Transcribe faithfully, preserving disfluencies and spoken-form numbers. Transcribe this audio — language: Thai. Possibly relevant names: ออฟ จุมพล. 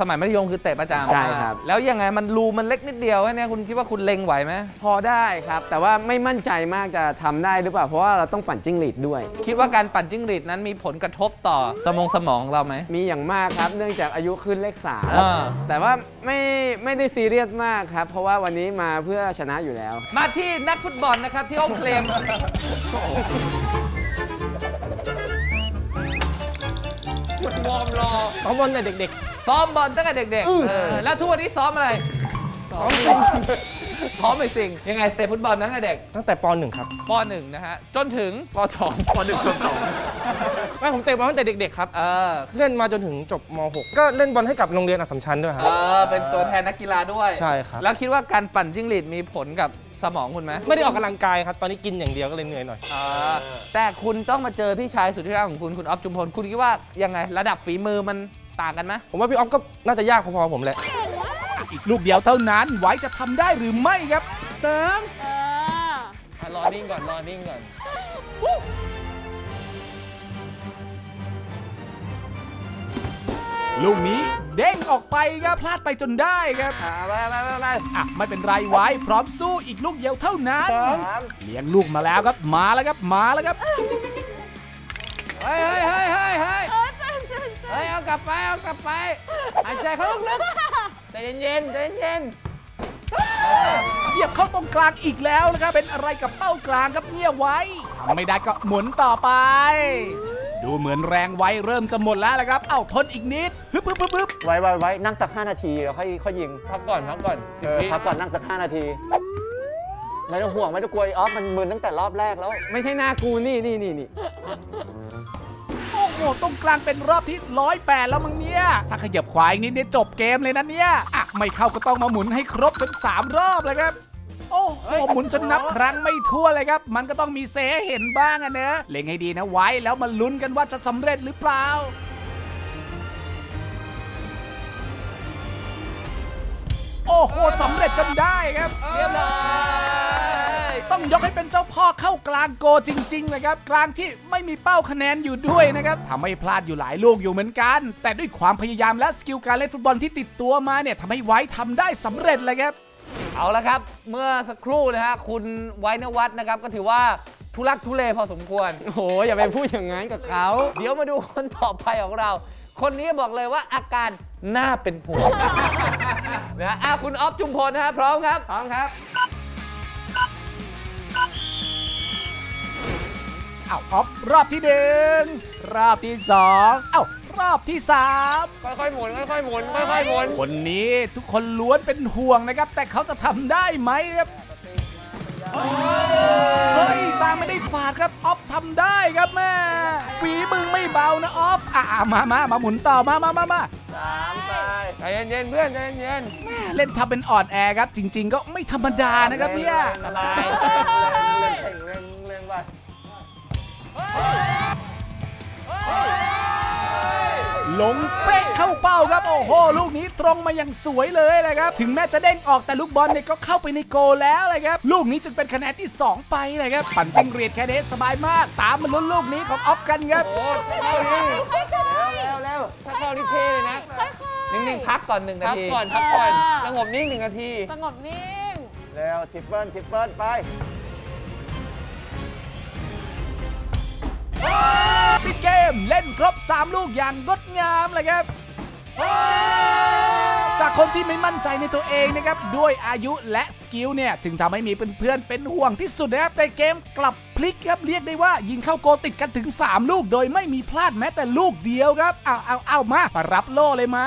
สมัยมัธยมคือเตะประจำใช่ครับแล้วยังไงมันรูมันเล็กนิดเดียวเนี่ยคุณคิดว่าคุณเล็งไหวไหมพอได้ครับแต่ว่าไม่มั่นใจมากจะทำได้หรือเปล่าเพราะว่าเราต้องปั่นจิ้งหรีดด้วยคิดว่าการปั่นจิ้งหรีดนั้นมีผลกระทบต่อสมองสมองเราไหมมีอย่างมากครับเนื่องจากอายุขึ้นเลขสามแต่ว่าไม่ไม่ได้ซีเรียสมากครับเพราะว่าวันนี้มาเพื่อชนะอยู่แล้วมาที่นักฟุตบอลนะครับที่เขาเคลมหมดวอร์มรอซ้อมบอลตั้งแต่เด็กๆซ้อมบอลตั้งแต่เด็กๆแล้วทุกวันนี้ซ้อมอะไรซ้อมสิ่งซ้อมไอ้สิ่งยังไงเตะฟุตบอลตั้งแต่เด็กตั้งแต่ป หนึ่งครับป หนึ่งนะฮะจนถึงป สองป หนึ่ง ป สองไม่ผมเตะบอลตั้งแต่เด็กๆครับเออเล่นมาจนถึงจบม หกก็เล่นบอลให้กับโรงเรียนอัสสัมชัญด้วยครับเออเป็นตัวแทนนักกีฬาด้วยใช่ครับแล้วคิดว่าการปั่นจิ้งหรีดมีผลกับสมองคุณไหมไม่ได้ออกกำลังกายครับตอนนี้กินอย่างเดียวก็เลยเหนื่อยหน่อยอแต่คุณต้องมาเจอพี่ชายสุดที่รักของคุณคุณอ๊อฟจุมพลคุณคิดว่ายังไงระดับฝีมือมันต่างกันไหมผมว่าพี่อ๊อฟก็น่าจะยากพอๆผมแหละอีกลูกเดียวเท่านั้นไว้จะทำได้หรือไม่ครับสามรอนิ่งก่อนรอนิ่งก่อนลูกนี้เด้งออกไปครับพลาดไปจนได้ครับไม่ไม่ไม่ไม่อ่ะไม่เป็นไรไว้พร้อมสู้อีกลูกเดียวเท่านั้นเลี้ยงลูกมาแล้วครับมาแล้วครับมาแล้วครับเฮ้ยเฮ้ยเฮ้ยเฮ้ยเฮ้ยเฮ้ยเอากลับไปเอากลับไปหายใจเขาลึกๆใจเย็นๆใจเย็นเสียบเข้าตรงกลางอีกแล้วนะครับเป็นอะไรกับเป้ากลางครับเนี่ยไว้ทำไม่ได้ก็หมุนต่อไปดูเหมือนแรงไว้เริ่มจะหมดแล้วละครับเอ้าทนอีกนิดฮึบฮึบฮึบไว้ไว้ไว้นั่งสักห้านาทีแล้วค่อยค่อยยิงพักก่อนพักก่อนเออพักก่อนนั่งสักห้านาทีไม่ต้องห่วงไม่ต้องกลัวอ๋อมันมึนตั้งแต่รอบแรกแล้วไม่ใช่หน้ากูนี่นี่นี่นี่โอ้โหตรงกลางเป็นรอบที่ร้อยแปดแล้วมั้งเนี่ยถ้าขยับขวาอีกนิดเนี่ยจบเกมเลยนะเนี่ยอ่ะไม่เข้าก็ต้องมาหมุนให้ครบจนสามรอบเลยครับโอ้โหหมุนจนนับครั้งไม่ทั่วเลยครับมันก็ต้องมีเซเห็นบ้างอะเนอะเล็งให้ดีนะไว้แล้วมาลุ้นกันว่าจะสำเร็จหรือเปล่าโอ้โหสำเร็จจนได้ครับเรียบร้อยต้องยกให้เป็นเจ้าพ่อเข้ากลางโกจริงๆนะครับกลางที่ไม่มีเป้าคะแนนอยู่ด้วยนะครับทำให้พลาดอยู่หลายลูกอยู่เหมือนกันแต่ด้วยความพยายามและสกิลการเล่นฟุตบอลที่ติดตัวมาเนี่ยทำให้ไว้ทำได้สำเร็จเลยครับเอาละครับเมื่อสักครู่นะฮะคุณไว้นวัฒน์นะครับก็ถือว่าทุลักทุเลพอสมควรโอ้โหอย่าไปพูดอย่างนั้นกับเขาเดี๋ยวมาดูคนต่อไปของเราคนนี้บอกเลยว่าอาการน่าเป็นห่วงนะอ่ะคุณอ๊อฟจุมพลนะฮะพร้อมครับพร้อมครับเอ้าอ๊อฟรอบที่หนึ่งรอบที่สองเอ้ารอบที่สามค่อยๆหมุนค่อยๆหมุนค่อยๆหมุนคนนี้ทุกคนล้วนเป็นห่วงนะครับแต่เขาจะทำได้ไหมครับเฮ้ยตาไม่ได้ฝาดครับออฟทำได้ครับแม่ฝีมึงไม่เบานะออฟอ่ะมามามาหมุนต่อมามามามาสามไปใจเย็นๆเพื่อนใจเย็นๆแม่เล่นทำเป็นอ่อนแอครับจริงๆก็ไม่ธรรมดานะครับเนี่ยอะไรเล่นเล่นเล่นเล่นไปลงเป๊ะเข้าเป้าครับโอ้โหลูกนี้ตรงมาอย่างสวยเลยเลยครับถึงแม้จะเด้งออกแต่ลูกบอลเนี่ยก็เข้าไปในโกแล้วเลยครับลูกนี้จึงเป็นคะแนนที่สองไปเลยครับปั่นจิ้งหรีดแค่นี้สบายมากตามมาลุ้นลูกนี้ของออฟกันครับโอ้แล้วๆถ้าเข้านี่เท่เลยนะนิ่งๆพักก่อนหนึ่งนาทีพักก่อนพักก่อนสงบนิ่งหนึ่งนาทีสงบนิ่งแล้วทิปเปิ้ลทิปเปิ้ลไปปิดเกมเล่นครบสามลูกอย่างงดงามเลยครับจากคนที่ไม่มั่นใจในตัวเองนะครับด้วยอายุและสกิลเนี่ยจึงทำให้มีเพื่อนๆเป็นห่วงที่สุดนะครับแต่เกมกลับพลิกครับเรียกได้ว่ายิงเข้าโกติดกันถึงสามลูกโดยไม่มีพลาดแม้แต่ลูกเดียวครับเอาเอาเอามารับโล่เลยมา